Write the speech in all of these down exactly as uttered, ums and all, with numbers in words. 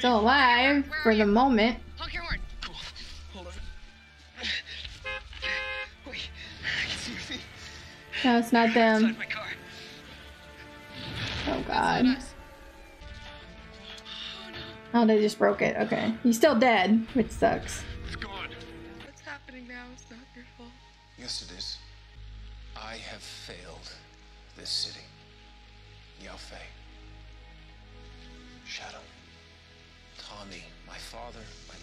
still alive where, where for the you? moment. Honk your horn. Cool. Hold on. Wait, I can see your feet. No, it's not them. Oh God. Oh, they just broke it. Okay. He's still dead, which sucks. It's gone. What's happening now is not your fault. Yes, it is. I have failed this city. Yao Fei. Shadow. Tommy. My father.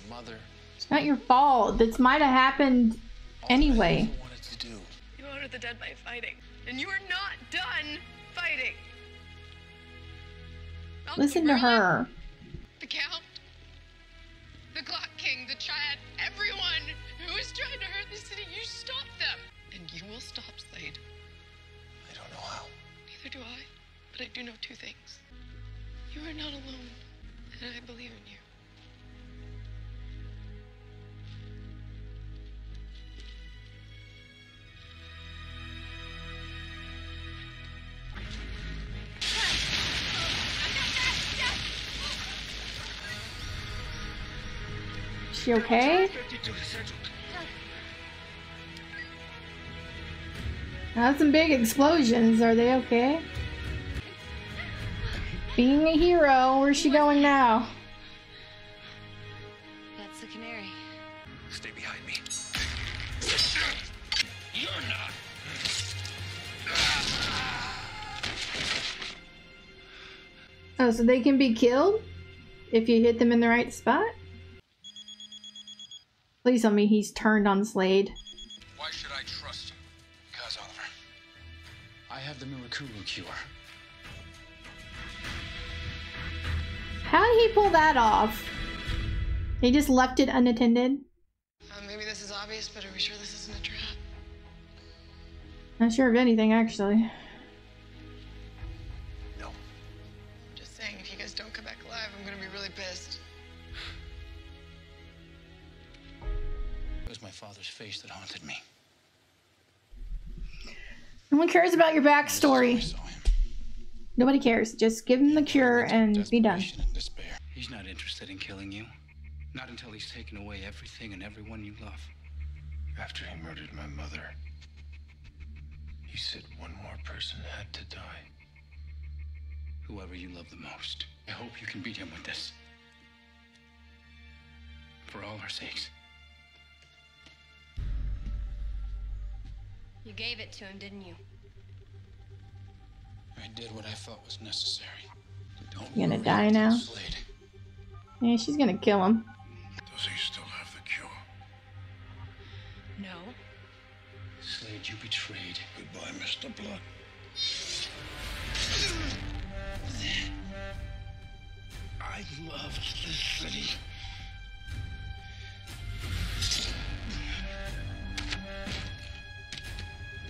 My mother. It's not your fault. This might have happened anyway. All I wanted to do. You honored the dead by fighting. And you are not done fighting. I'll Listen to her. The Count, the Clock King, the Triad, everyone who is trying to hurt the city, you stop them! And you will stop, Slade. I don't know how. Neither do I, but I do know two things. You are not alone, and I believe in you. You okay? That's some big explosions. Are they okay? Being a hero, where's she going now? That's the canary. Stay behind me. You're not. Oh, so they can be killed if you hit them in the right spot? Please tell me he's turned on Slade. Why should I trust you? Because, Oliver, I have the Mirakuru cure. How did he pull that off? He just left it unattended? Uh, maybe this is obvious, but are we sure this isn't a trap? Not sure of anything, actually. No. I'm just saying, if you guys don't come back alive, I'm gonna be really pissed. It was my father's face that haunted me. No one cares about your backstory. Nobody cares. Just give him the cure and be done. He's not interested in killing you. Not until he's taken away everything and everyone you love. After he murdered my mother, he said one more person had to die. Whoever you love the most. I hope you can beat him with this. For all our sakes. You gave it to him, didn't you? I did what I thought was necessary. Don't you gonna die now? Slade. Yeah, she's gonna kill him. Does he still have the cure? No. Slade, you betrayed. Goodbye, Mister Blood. I loved this city.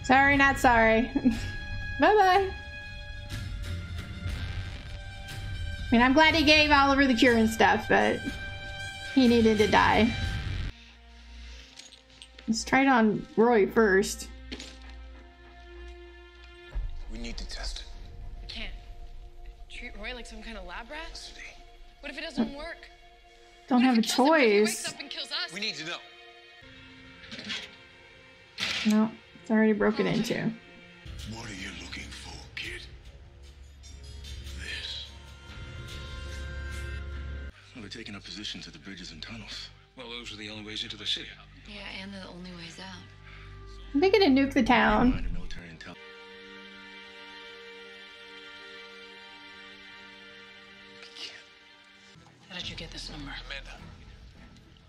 Sorry, not sorry. Bye-bye. I mean, I'm glad he gave Oliver the cure and stuff, but he needed to die. Let's try it on Roy first. We need to test it. I can't. Treat Roy like some kind of lab rat? What if it doesn't work? Don't have a choice. We need to know. No. It's already broken into. What are you looking for, kid? This. Well, they're taking up positions at the bridges and tunnels. Well, those are the only ways into the city. Yeah, and the only ways out. I'm thinking to nuke the town. How did you get this number? Amanda.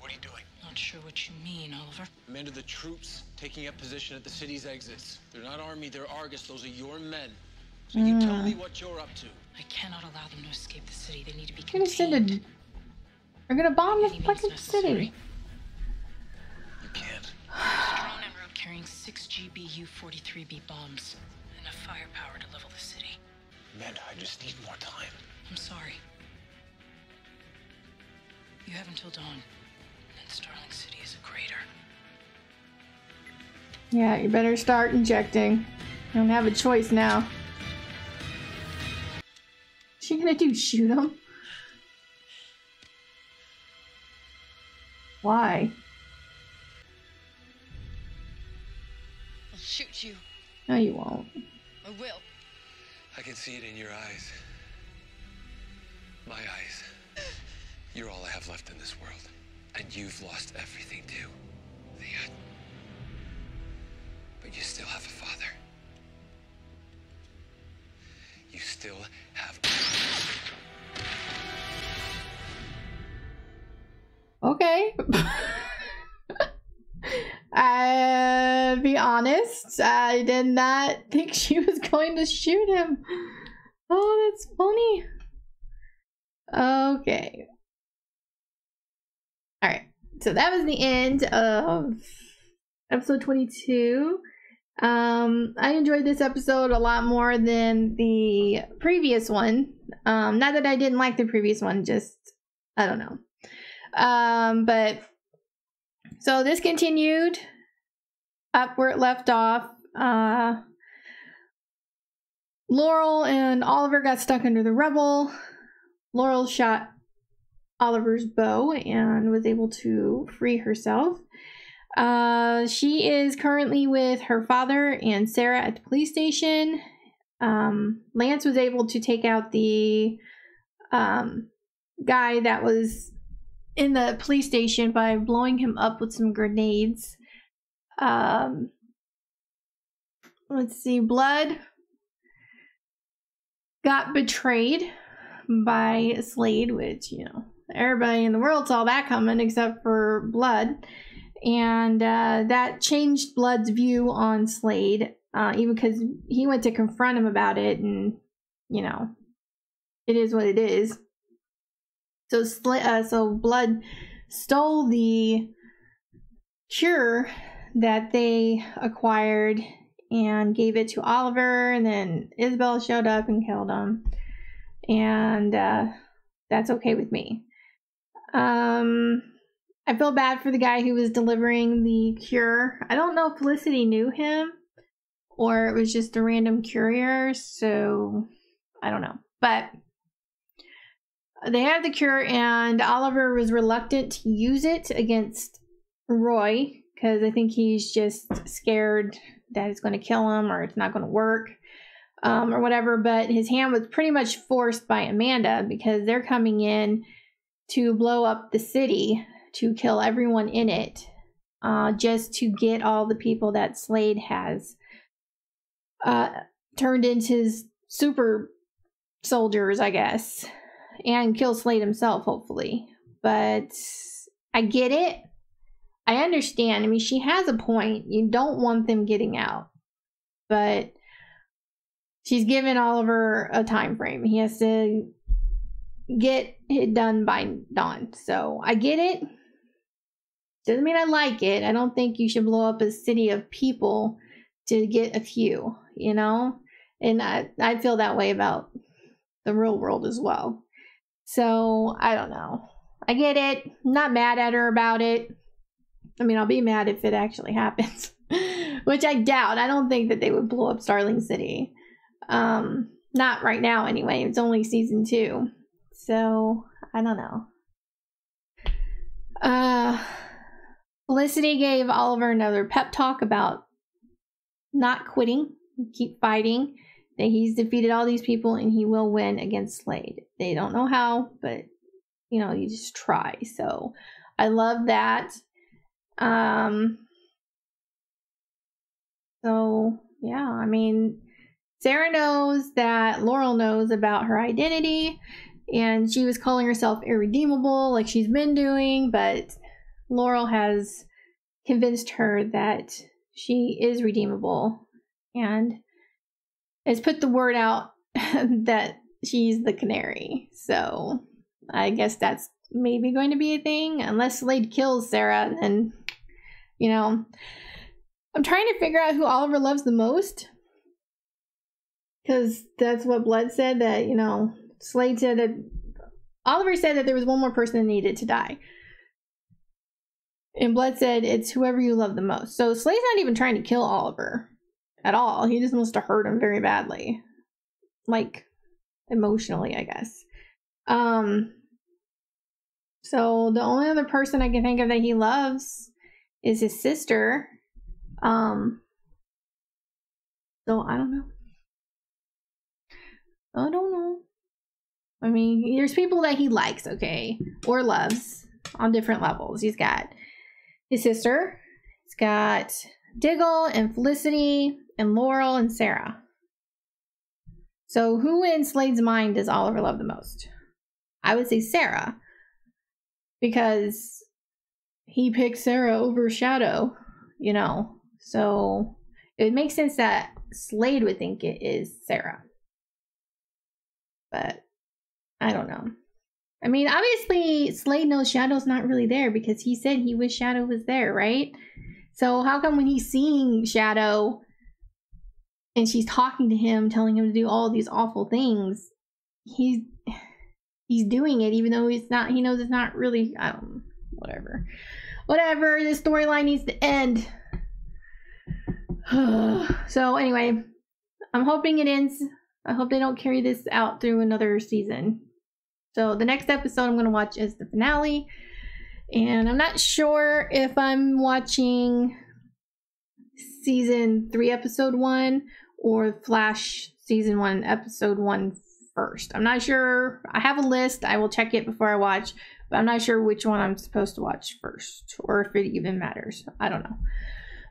What are you doing? Not sure what you mean, Oliver. Amanda, the troops taking up position at the city's exits. They're not army, they're Argus. Those are your men. So mm. you tell me what you're up to. I cannot allow them to escape the city. They need to be contained. We're gonna, send a... We're gonna bomb the fucking city. You can't. There's a drone number up carrying six G B U forty-three B bombs. Enough firepower to level the city. Amanda, I just need more time. I'm sorry. You have until dawn. Starling City is a crater. Yeah, you better start injecting. You don't have a choice now. What's she gonna do? Shoot him? Why? I'll shoot you. No, you won't. I will. I can see it in your eyes. My eyes. You're all I have left in this world. And you've lost everything too, Thea. But you still have a father. You still have... Okay. I'll be honest, I did not think she was going to shoot him. Oh, that's funny. Okay. Alright, so that was the end of episode twenty-two. Um, I enjoyed this episode a lot more than the previous one. Um, not that I didn't like the previous one, just, I don't know. Um, but, so this continued up where it left off. Uh, Laurel and Oliver got stuck under the rubble. Laurel shot Oliver's bow and was able to free herself. Uh, she is currently with her father and Sarah at the police station. Um, Lance was able to take out the um, guy that was in the police station by blowing him up with some grenades. Um, let's see, Blood got betrayed by Slade, which, you know, everybody in the world saw that coming except for Blood. And uh, that changed Blood's view on Slade, uh, even because he went to confront him about it, and, you know, it is what it is. So, Sl uh, so Blood stole the cure that they acquired and gave it to Oliver, and then Isabel showed up and killed him. And uh, that's okay with me. Um... I feel bad for the guy who was delivering the cure. I don't know if Felicity knew him or it was just a random courier, so I don't know. But they had the cure, and Oliver was reluctant to use it against Roy because I think he's just scared that it's going to kill him or it's not going to work um, or whatever. But his hand was pretty much forced by Amanda because they're coming in to blow up the city, to kill everyone in it, uh, just to get all the people that Slade has uh, turned into his super soldiers, I guess, and kill Slade himself, hopefully. But I get it. I understand. I mean, she has a point. You don't want them getting out. But she's given Oliver a time frame. He has to get it done by dawn. So I get it. Doesn't mean I like it. I don't think you should blow up a city of people to get a few, you know? And I, I feel that way about the real world as well. So, I don't know. I get it. I'm not mad at her about it. I mean, I'll be mad if it actually happens. Which I doubt. I don't think that they would blow up Starling City. Um, not right now, anyway. It's only season two. So, I don't know. Uh, Felicity gave Oliver another pep talk about not quitting, keep fighting, that he's defeated all these people and he will win against Slade. They don't know how, but, you know, you just try. So, I love that. Um, so, yeah, I mean, Sarah knows that Laurel knows about her identity. And she was calling herself irredeemable, like she's been doing, but Laurel has convinced her that she is redeemable and has put the word out that she's the canary. So I guess that's maybe going to be a thing, unless Slade kills Sarah. Then, you know, I'm trying to figure out who Oliver loves the most, because that's what Blood said, that, you know, Slade said that Oliver said that there was one more person that needed to die. And Blood said it's whoever you love the most. So Slade's not even trying to kill Oliver at all. He just wants to hurt him very badly. Like, emotionally, I guess. Um So the only other person I can think of that he loves is his sister. Um, so I don't know. I don't know. I mean, there's people that he likes, okay, or loves on different levels. He's got his sister. He's got Diggle and Felicity and Laurel and Sarah. So who in Slade's mind does Oliver love the most? I would say Sarah, because he picked Sarah over Shadow, you know. So it would make sense that Slade would think it is Sarah. But I don't know. I mean, obviously Slade knows Shadow's not really there because he said he wished Shadow was there, right? So how come when he's seeing Shadow and she's talking to him, telling him to do all these awful things, he's he's doing it even though he's not, he knows it's not really, I don't, whatever. Whatever, this storyline needs to end. So anyway, I'm hoping it ends. I hope they don't carry this out through another season. So the next episode I'm going to watch is the finale. And I'm not sure if I'm watching season three, episode one, or Flash season one, episode one first. I'm not sure. I have a list. I will check it before I watch, but I'm not sure which one I'm supposed to watch first or if it even matters. I don't know.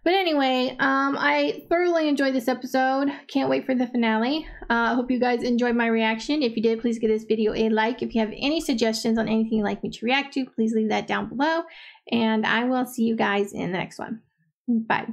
But anyway, um, I thoroughly enjoyed this episode. Can't wait for the finale. I uh, hope you guys enjoyed my reaction. If you did, please give this video a like. If you have any suggestions on anything you'd like me to react to, please leave that down below. And I will see you guys in the next one. Bye.